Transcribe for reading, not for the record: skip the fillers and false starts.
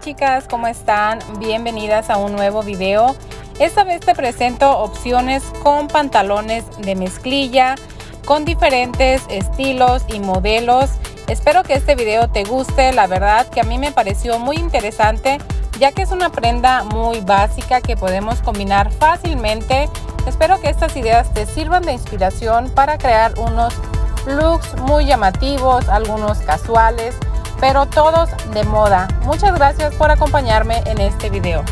chicas, ¿cómo están? Bienvenidas a un nuevo video. Esta vez te presento opciones con pantalones de mezclilla con diferentes estilos y modelos. Espero que este video te guste. La verdad que a mí me pareció muy interesante, ya que es una prenda muy básica que podemos combinar fácilmente. Espero que estas ideas te sirvan de inspiración para crear unos looks muy llamativos, algunos casuales, pero todos de moda. Muchas gracias por acompañarme en este video.